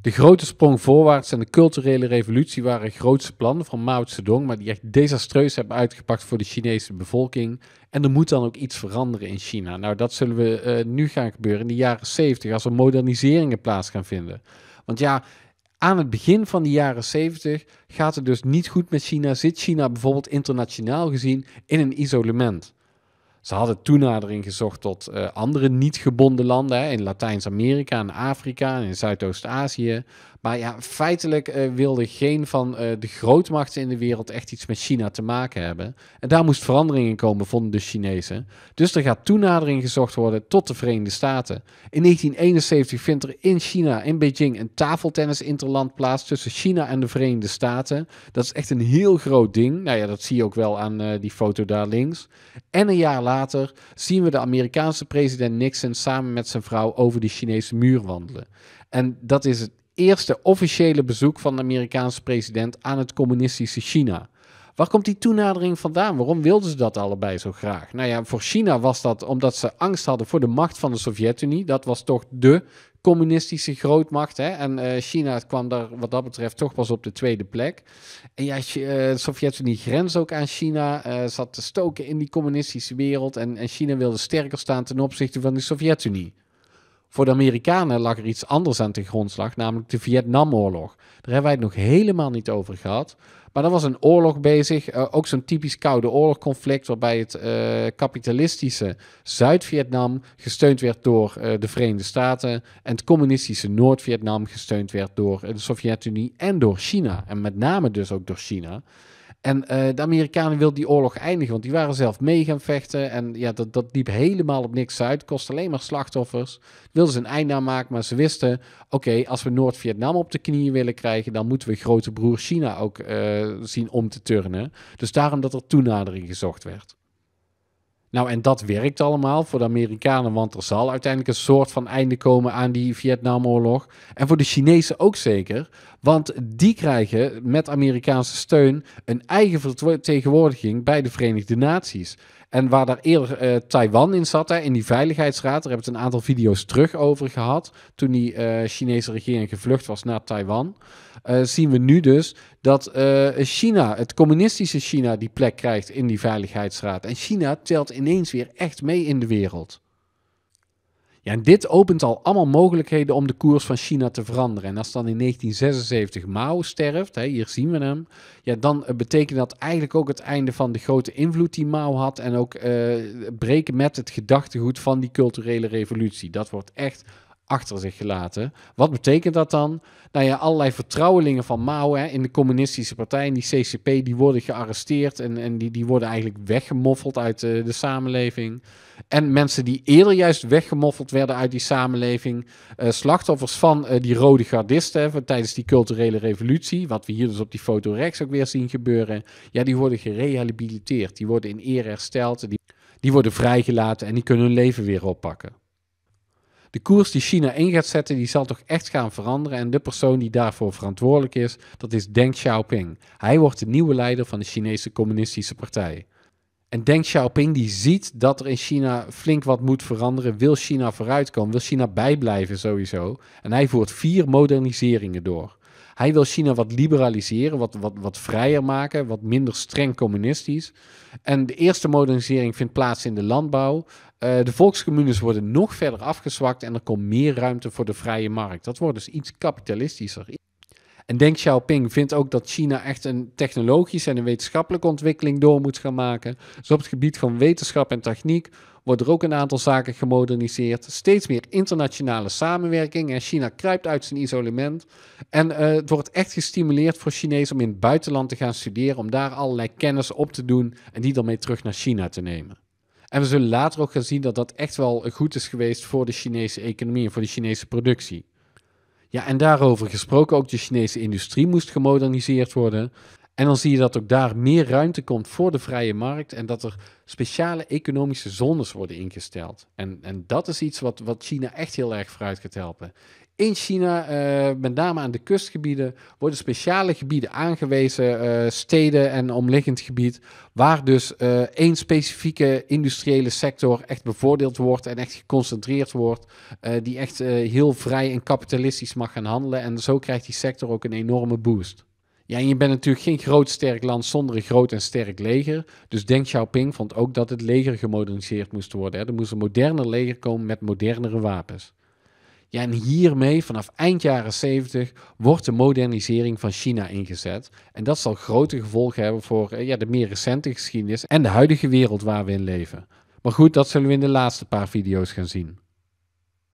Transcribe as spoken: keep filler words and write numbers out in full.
De grote sprong voorwaarts en de culturele revolutie waren grootste plannen van Mao Zedong, maar die echt desastreus hebben uitgepakt voor de Chinese bevolking. En er moet dan ook iets veranderen in China. Nou, dat zullen we uh, nu gaan gebeuren in de jaren zeventig, als er moderniseringen plaats gaan vinden. Want ja, aan het begin van de jaren zeventig gaat het dus niet goed met China. Zit China bijvoorbeeld internationaal gezien in een isolement? Ze hadden toenadering gezocht tot uh, andere niet-gebonden landen, hè, in Latijns-Amerika en Afrika en in Zuidoost-Azië. Maar ja, feitelijk uh, wilde geen van uh, de grootmachten in de wereld echt iets met China te maken hebben. En daar moest verandering in komen, vonden de Chinezen. Dus er gaat toenadering gezocht worden tot de Verenigde Staten. In negentien eenenzeventig vindt er in China, in Beijing, een tafeltennisinterland plaats tussen China en de Verenigde Staten. Dat is echt een heel groot ding. Nou ja, dat zie je ook wel aan uh, die foto daar links. En een jaar later zien we de Amerikaanse president Nixon samen met zijn vrouw over die Chinese muur wandelen. En dat is het eerste officiële bezoek van de Amerikaanse president aan het communistische China. Waar komt die toenadering vandaan? Waarom wilden ze dat allebei zo graag? Nou ja, voor China was dat omdat ze angst hadden voor de macht van de Sovjet-Unie. Dat was toch de communistische grootmacht, hè? En uh, China kwam daar wat dat betreft toch pas op de tweede plek. En ja, de Sovjet-Unie grenst ook aan China, uh, zat te stoken in die communistische wereld en, en China wilde sterker staan ten opzichte van de Sovjet-Unie. Voor de Amerikanen lag er iets anders aan ten grondslag, namelijk de Vietnamoorlog. Daar hebben wij het nog helemaal niet over gehad. Maar er was een oorlog bezig, uh, ook zo'n typisch koude oorlogconflict, waarbij het uh, kapitalistische Zuid-Vietnam gesteund werd door uh, de Verenigde Staten en het communistische Noord-Vietnam gesteund werd door uh, de Sovjet-Unie en door China. En met name dus ook door China. En uh, de Amerikanen wilden die oorlog eindigen, want die waren zelf mee gaan vechten. En ja, dat, dat liep helemaal op niks uit. Kost alleen maar slachtoffers. Wilden ze een eind aan maken, maar ze wisten, oké, okay, als we Noord-Vietnam op de knieën willen krijgen, dan moeten we grote broer China ook uh, zien om te turnen. Dus daarom dat er toenadering gezocht werd. Nou, en dat werkt allemaal voor de Amerikanen, want er zal uiteindelijk een soort van einde komen aan die Vietnamoorlog. En voor de Chinezen ook zeker, want die krijgen met Amerikaanse steun een eigen vertegenwoordiging bij de Verenigde Naties. En waar daar eerder uh, Taiwan in zat, hè, in die Veiligheidsraad, daar hebben we het een aantal video's terug over gehad, toen die uh, Chinese regering gevlucht was naar Taiwan, uh, zien we nu dus dat uh, China, het communistische China, die plek krijgt in die Veiligheidsraad. En China telt ineens weer echt mee in de wereld. Ja, en dit opent al allemaal mogelijkheden om de koers van China te veranderen. En als dan in negentien zesenzeventig Mao sterft, hè, hier zien we hem, ja, dan uh, betekent dat eigenlijk ook het einde van de grote invloed die Mao had en ook uh, breken met het gedachtegoed van die culturele revolutie. Dat wordt echt achter zich gelaten. Wat betekent dat dan? Nou ja, allerlei vertrouwelingen van Mao, hè, in de communistische partij, in die C C P, die worden gearresteerd en, en die, die worden eigenlijk weggemoffeld uit uh, de samenleving. En mensen die eerder juist weggemoffeld werden uit die samenleving, uh, slachtoffers van uh, die rode gardisten van, tijdens die culturele revolutie, wat we hier dus op die foto rechts ook weer zien gebeuren, ja, die worden gerehabiliteerd, die worden in eer hersteld, die, die worden vrijgelaten en die kunnen hun leven weer oppakken. De koers die China in gaat zetten, die zal toch echt gaan veranderen. En de persoon die daarvoor verantwoordelijk is, dat is Deng Xiaoping. Hij wordt de nieuwe leider van de Chinese Communistische Partij. En Deng Xiaoping die ziet dat er in China flink wat moet veranderen. Wil China vooruitkomen? Wil China bijblijven sowieso? En hij voert vier moderniseringen door. Hij wil China wat liberaliseren, wat, wat, wat vrijer maken, wat minder streng communistisch. En de eerste modernisering vindt plaats in de landbouw. Uh, de volkscommunes worden nog verder afgezwakt en er komt meer ruimte voor de vrije markt. Dat wordt dus iets kapitalistischer. En Deng Xiaoping vindt ook dat China echt een technologische en een wetenschappelijke ontwikkeling door moet gaan maken. Dus op het gebied van wetenschap en techniek wordt er ook een aantal zaken gemoderniseerd. Steeds meer internationale samenwerking. En China kruipt uit zijn isolement. En uh, het wordt echt gestimuleerd voor Chinezen om in het buitenland te gaan studeren, om daar allerlei kennis op te doen en die dan mee terug naar China te nemen. En we zullen later ook gaan zien dat dat echt wel goed is geweest voor de Chinese economie en voor de Chinese productie. Ja, en daarover gesproken, ook de Chinese industrie moest gemoderniseerd worden. En dan zie je dat ook daar meer ruimte komt voor de vrije markt en dat er speciale economische zones worden ingesteld. En, en dat is iets wat, wat China echt heel erg vooruit gaat helpen. In China, uh, met name aan de kustgebieden, worden speciale gebieden aangewezen, uh, steden en omliggend gebied, waar dus uh, één specifieke industriële sector echt bevoordeeld wordt en echt geconcentreerd wordt, uh, die echt uh, heel vrij en kapitalistisch mag gaan handelen. En zo krijgt die sector ook een enorme boost. Ja, en je bent natuurlijk geen groot sterk land zonder een groot en sterk leger. Dus Deng Xiaoping vond ook dat het leger gemoderniseerd moest worden. Hè. Er moest een moderner leger komen met modernere wapens. Ja, en hiermee, vanaf eind jaren zeventig, wordt de modernisering van China ingezet. En dat zal grote gevolgen hebben voor ja, de meer recente geschiedenis en de huidige wereld waar we in leven. Maar goed, dat zullen we in de laatste paar video's gaan zien.